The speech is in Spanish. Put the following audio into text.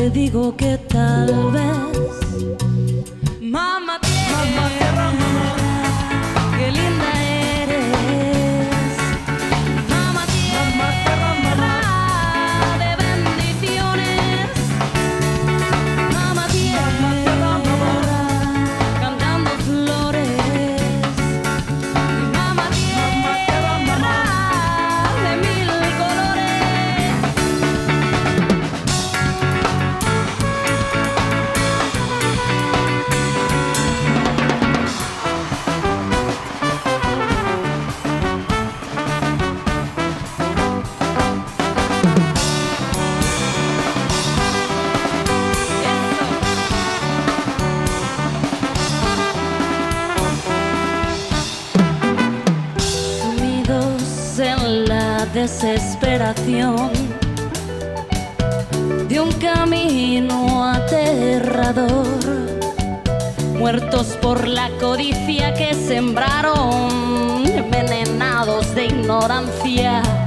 te digo que tal vez mamá tierra, mamá, qué linda eres. Mamá tierra de bendiciones. Mamá tierra cantando flores. Mamá tierra de mil colores. En la desesperación de un camino aterrador, muertos por la codicia que sembraron, envenenados de ignorancia.